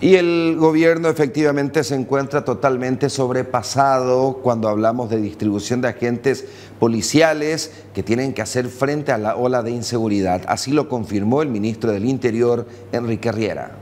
Y el gobierno efectivamente se encuentra totalmente sobrepasado cuando hablamos de distribución de agentes policiales que tienen que hacer frente a la ola de inseguridad. Así lo confirmó el ministro del Interior, Enrique Riera.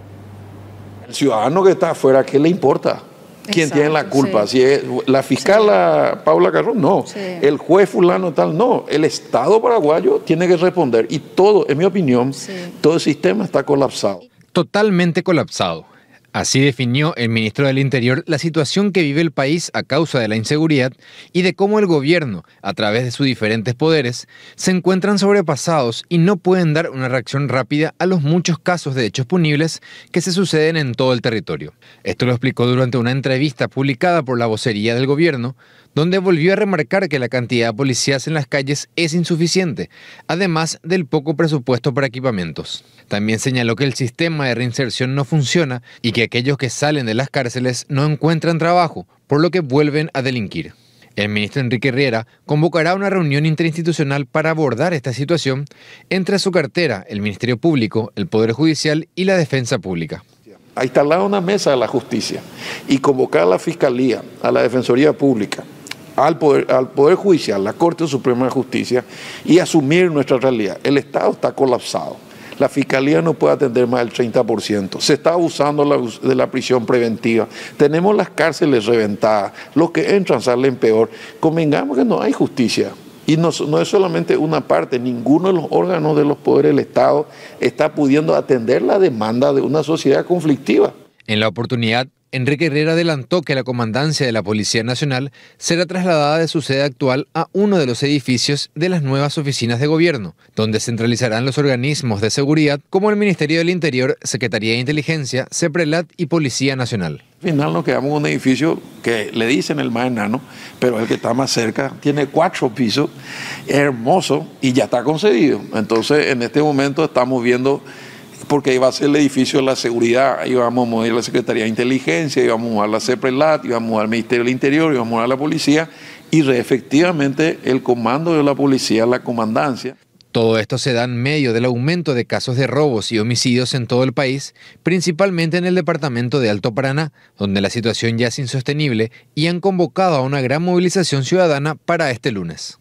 El ciudadano que está afuera, ¿qué le importa? ¿Quién tiene la culpa? Sí. Si es la fiscal Paula Carrón, no. Sí. El juez fulano tal, no. El Estado paraguayo tiene que responder. Y todo, en mi opinión, todo el sistema está colapsado. Totalmente colapsado. Así definió el ministro del Interior la situación que vive el país a causa de la inseguridad y de cómo el gobierno, a través de sus diferentes poderes, se encuentran sobrepasados y no pueden dar una reacción rápida a los muchos casos de hechos punibles que se suceden en todo el territorio. Esto lo explicó durante una entrevista publicada por la vocería del gobierno, donde volvió a remarcar que la cantidad de policías en las calles es insuficiente, además del poco presupuesto para equipamientos. También señaló que el sistema de reinserción no funciona y que aquellos que salen de las cárceles no encuentran trabajo, por lo que vuelven a delinquir. El ministro Enrique Riera convocará una reunión interinstitucional para abordar esta situación entre su cartera, el Ministerio Público, el Poder Judicial y la Defensa Pública. Ha instalado una mesa de la justicia y convocar a la Fiscalía, a la Defensoría Pública, al Poder Judicial, la Corte Suprema de Justicia, y asumir nuestra realidad. El Estado está colapsado. La Fiscalía no puede atender más del 30%. Se está abusando de la prisión preventiva. Tenemos las cárceles reventadas. Los que entran salen peor. Convengamos que no hay justicia. Y no es solamente una parte. Ninguno de los órganos de los poderes del Estado está pudiendo atender la demanda de una sociedad conflictiva. En la oportunidad, Enrique Riera adelantó que la Comandancia de la Policía Nacional será trasladada de su sede actual a uno de los edificios de las nuevas oficinas de gobierno, donde centralizarán los organismos de seguridad como el Ministerio del Interior, Secretaría de Inteligencia, CEPRELAT y Policía Nacional. Al final nos quedamos en un edificio que le dicen el más enano, pero el que está más cerca tiene 4 pisos, es hermoso y ya está concedido. Entonces en este momento estamos viendo, porque ahí va a ser el edificio de la seguridad, ahí vamos a mover la Secretaría de Inteligencia, ahí vamos a mover la CEPRELAT, ahí vamos a mover el Ministerio del Interior, ahí vamos a mover la Policía y efectivamente el comando de la Policía, la Comandancia. Todo esto se da en medio del aumento de casos de robos y homicidios en todo el país, principalmente en el departamento de Alto Paraná, donde la situación ya es insostenible y han convocado a una gran movilización ciudadana para este lunes.